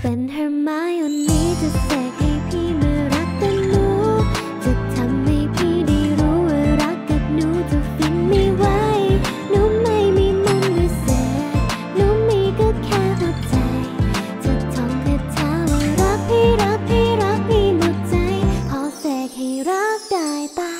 เป็นHermioneจะเสกให้พี่มารักแต่หนูจะทำให้พี่ได้รู้ว่ารักกับหนูจะฟินไม่ไหวหนูไม่มีมันหรือเสกหนูมีก็แค่หัวใจจะท่องคาถาว่ารักพี่รักพี่รักพี่หมดใจขอเสกให้รักได้ปะ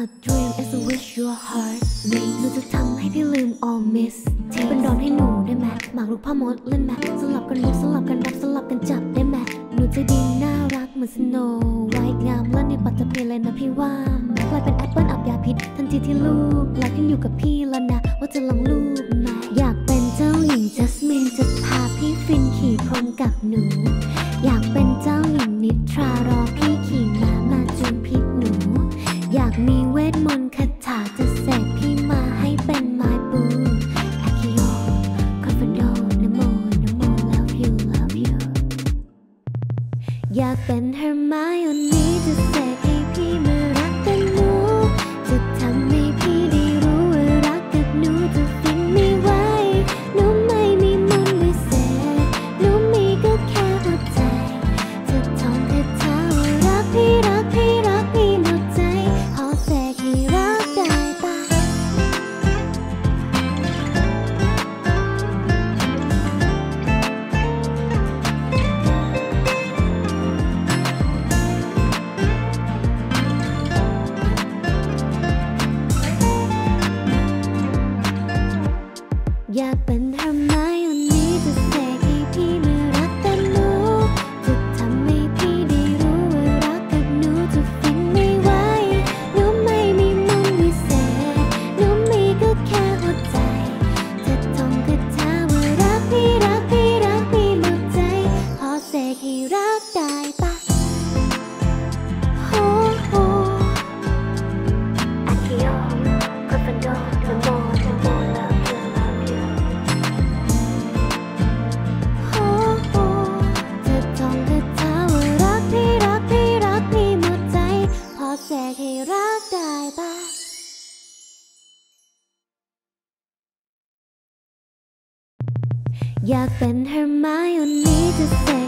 A dream is a wish your heart made หนูจะทำให้พี่ลืม all miss ที่เป็นดอนให้หนูได้ไหมหมากรุกพ่อมดเล่นแมทสลับกันมุกสลับกันรับสลับกันจับได้ไหมหนูจะดีน่ารักเหมือน Snow White งามและในปัตตภีเลยนะพี่ว่ากลายเป็นแอปเปิลอับยาพิษทันทีที่ลูบรักขึ้นอยู่กับพี่แล้วนะว่าจะลองลูบไหมอยากเป็นเจ้าหญิง Jasmine จะพาพี่ฟินขี่พรมกับหนูอยากเป็นเจ้าหญิงนิทรารอพี่ขี่ม้ามาจูงพิษหนูอยากมีเวทมนต์คาถาจะเสกพี่มาให้เป็นไม้ปูอาคิโอคอนฟอนโดนะโมนะโม love you love you อยากเป็นHermioneจะเสกให้พี่มารักแต่หนูจะทำให้พี่ได้รู้ว่ารักกับหนูจะฟินไม่ไหวหนูไม่มีมันไว้เสกหนูมีก็แค่หัวใจจะท่องคาถาว่ารักพี่รักพี่รักพี่หมดใจอยากเป็นHermioneจะเสกให้พี่มารักแต่หนูจะทำให้พี่ได้รู้ว่ารักกับหนูจะฟินไม่ไหวหนูไม่มีมันวิเศษหนูมีก็แค่หัวใจจะท่องคาถาว่ารักพี่รักพี่รักพี่หมดใจขอเสกให้รักได้ปะอยากเป็นHermioneจะเสก